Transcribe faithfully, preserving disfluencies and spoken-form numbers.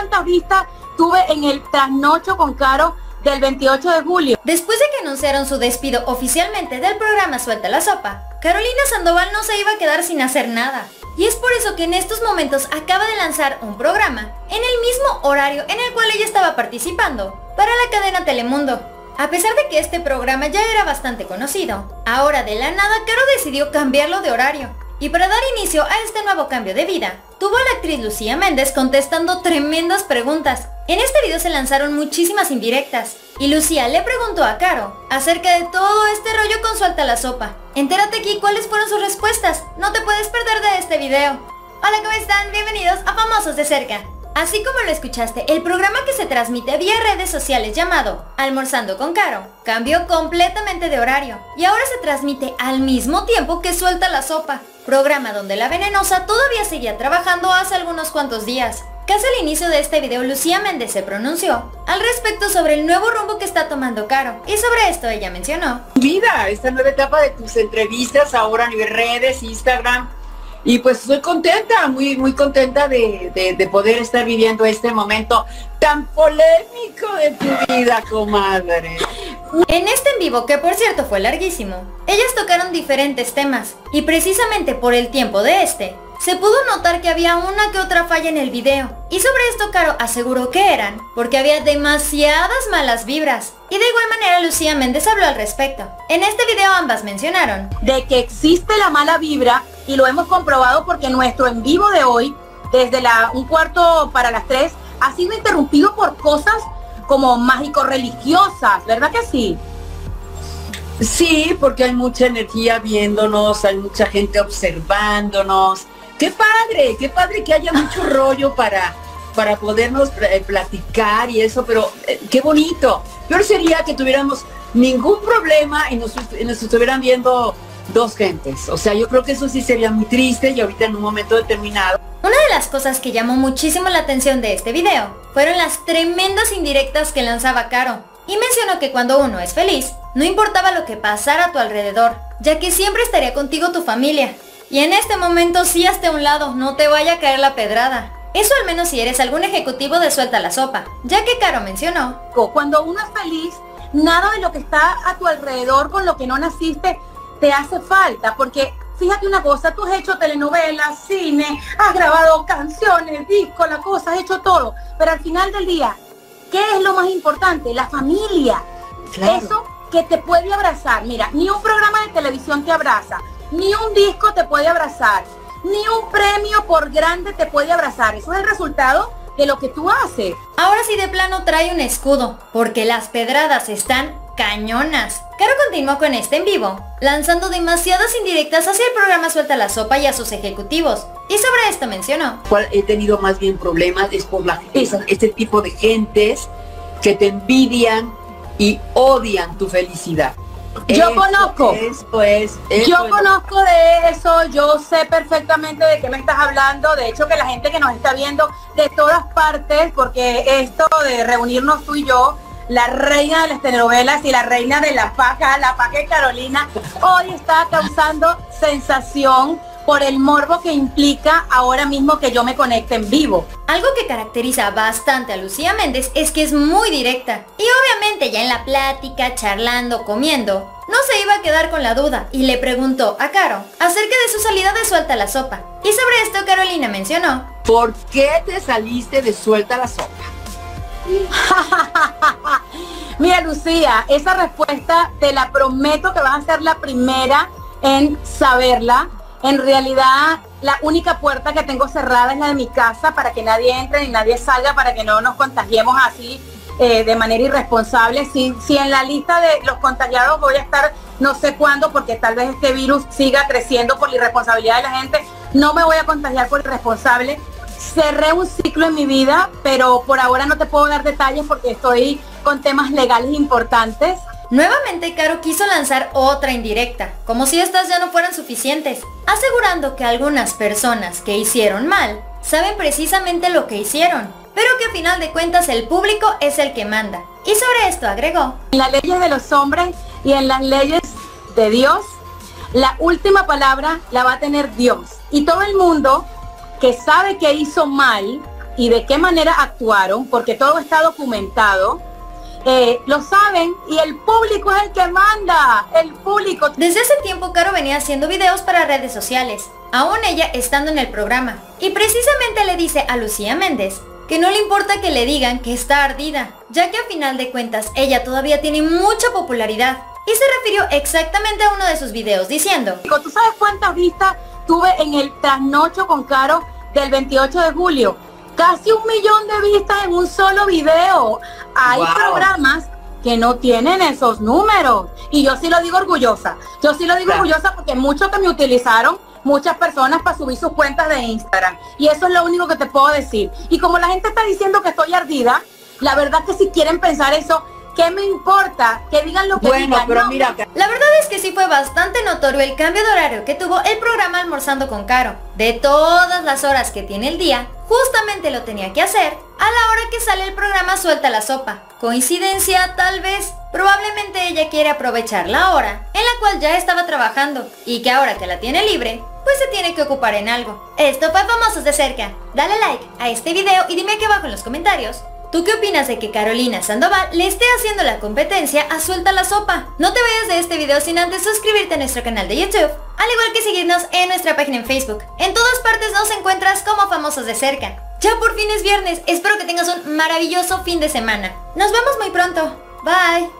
cuántas vistas tuve en el trasnocho con Caro del veintiocho de julio. Después de que anunciaron su despido oficialmente del programa Suelta la Sopa, Carolina Sandoval no se iba a quedar sin hacer nada. Y es por eso que en estos momentos acaba de lanzar un programa, en el mismo horario en el cual ella estaba participando, para la cadena Telemundo. A pesar de que este programa ya era bastante conocido, ahora de la nada Caro decidió cambiarlo de horario. Y para dar inicio a este nuevo cambio de vida, tuvo a la actriz Lucía Méndez contestando tremendas preguntas. En este video se lanzaron muchísimas indirectas, y Lucía le preguntó a Caro acerca de todo este rollo con Suelta la Sopa. Entérate aquí cuáles fueron sus respuestas, no te puedes perder de este video. Hola, ¿cómo están? Bienvenidos a Famosos de Cerca. Así como lo escuchaste, el programa que se transmite vía redes sociales llamado Almorzando con Caro cambió completamente de horario y ahora se transmite al mismo tiempo que Suelta la Sopa, programa donde la venenosa todavía seguía trabajando hace algunos cuantos días. Casi al inicio de este video, Lucía Méndez se pronunció al respecto sobre el nuevo rumbo que está tomando Caro, y sobre esto ella mencionó: mira, esta nueva etapa de tus entrevistas ahora a nivel redes, Instagram, y pues estoy contenta, muy muy contenta de, de, de poder estar viviendo este momento tan polémico de tu vida, comadre. En este en vivo, que por cierto fue larguísimo, ellas tocaron diferentes temas, y precisamente por el tiempo de este, se pudo notar que había una que otra falla en el video. Y sobre esto Caro aseguró que eran porque había demasiadas malas vibras. Y de igual manera Lucía Méndez habló al respecto. En este video ambas mencionaron de que existe la mala vibra, y lo hemos comprobado porque nuestro en vivo de hoy, desde la un cuarto para las tres, ha sido interrumpido por cosas como mágico-religiosas, ¿verdad que sí? Sí, porque hay mucha energía viéndonos, hay mucha gente observándonos. ¡Qué padre! ¡Qué padre que haya mucho rollo para, para podernos platicar y eso! Pero eh, qué bonito. Peor sería que tuviéramos ningún problema y nos, y nos estuvieran viendo dos gentes. O sea, yo creo que eso sí sería muy triste, y ahorita en un momento determinado. Una de las cosas que llamó muchísimo la atención de este video fueron las tremendas indirectas que lanzaba Caro. Y mencionó que cuando uno es feliz, no importaba lo que pasara a tu alrededor, ya que siempre estaría contigo tu familia. Y en este momento sí hasta un lado, no te vaya a caer la pedrada. Eso al menos si eres algún ejecutivo de Suelta la Sopa, ya que Caro mencionó: cuando uno es feliz, nada de lo que está a tu alrededor, con lo que no naciste, te hace falta. Porque fíjate una cosa, tú has hecho telenovelas, cine, has grabado canciones, discos, la cosa, has hecho todo. Pero al final del día, ¿qué es lo más importante? La familia. Claro. Eso que te puede abrazar. Mira, ni un programa de televisión te abraza, ni un disco te puede abrazar, ni un premio por grande te puede abrazar. Eso es el resultado de lo que tú haces. Ahora sí de plano trae un escudo, porque las pedradas están cañonas. Caro continuó con este en vivo, lanzando demasiadas indirectas hacia el programa Suelta la Sopa y a sus ejecutivos. Y sobre esto mencionó: ¿cuál he tenido más bien problemas? Es por la, es, este tipo de gentes que te envidian y odian tu felicidad. Yo eso conozco. Eso es, eso yo es conozco lo... de eso, yo sé perfectamente de qué me estás hablando. De hecho, que la gente que nos está viendo de todas partes, porque esto de reunirnos tú y yo, la reina de las telenovelas y la reina de la paja, la paja de Carolina, hoy está causando sensación por el morbo que implica ahora mismo que yo me conecte en vivo. Algo que caracteriza bastante a Lucía Méndez es que es muy directa, y obviamente ya en la plática, charlando, comiendo, no se iba a quedar con la duda, y le preguntó a Caro acerca de su salida de Suelta la Sopa. Y sobre esto Carolina mencionó: ¿por qué te saliste de Suelta la Sopa? Mira, Lucía, esa respuesta te la prometo que vas a ser la primera en saberla. En realidad, la única puerta que tengo cerrada es la de mi casa, para que nadie entre ni nadie salga, para que no nos contagiemos así eh, de manera irresponsable. Si, si en la lista de los contagiados voy a estar no sé cuándo, porque tal vez este virus siga creciendo por la irresponsabilidad de la gente, no me voy a contagiar por irresponsable. Cerré un ciclo en mi vida, pero por ahora no te puedo dar detalles porque estoy con temas legales importantes. Nuevamente Caro quiso lanzar otra indirecta, como si estas ya no fueran suficientes, asegurando que algunas personas que hicieron mal saben precisamente lo que hicieron, pero que a final de cuentas el público es el que manda. Y sobre esto agregó: en las leyes de los hombres y en las leyes de Dios, la última palabra la va a tener Dios. Y todo el mundo que sabe que hizo mal y de qué manera actuaron, porque todo está documentado, eh, lo saben, y el público es el que manda, el público. Desde hace tiempo Caro venía haciendo videos para redes sociales, aún ella estando en el programa, y precisamente le dice a Lucía Méndez que no le importa que le digan que está ardida, ya que a final de cuentas ella todavía tiene mucha popularidad, y se refirió exactamente a uno de sus videos diciendo: ¿tú sabes cuántas vistas tuve en el trasnocho con Caro del veintiocho de julio? Casi un millón de vistas en un solo video. Hay wow. programas que no tienen esos números, y yo sí lo digo orgullosa, yo sí lo digo claro. orgullosa, porque muchos que me utilizaron muchas personas para subir sus cuentas de Instagram, y eso es lo único que te puedo decir. Y como la gente está diciendo que estoy ardida, la verdad que si quieren pensar eso, ¿qué me importa? Que digan lo que bueno, digan. Pero no. mira, la verdad es que sí fue bastante notorio el cambio de horario que tuvo el programa Almorzando con Caro. De todas las horas que tiene el día, justamente lo tenía que hacer a la hora que sale el programa Suelta la Sopa. Coincidencia, tal vez. Probablemente ella quiere aprovechar la hora en la cual ya estaba trabajando, y que ahora que la tiene libre, pues se tiene que ocupar en algo. Esto fue Famosos de Cerca. Dale like a este video y dime aquí abajo en los comentarios, ¿tú qué opinas de que Carolina Sandoval le esté haciendo la competencia a Suelta la Sopa? No te vayas de este video sin antes suscribirte a nuestro canal de YouTube, al igual que seguirnos en nuestra página en Facebook. En todas partes nos encuentras como Famosos de Cerca. Ya por fin es viernes, espero que tengas un maravilloso fin de semana. Nos vemos muy pronto. Bye.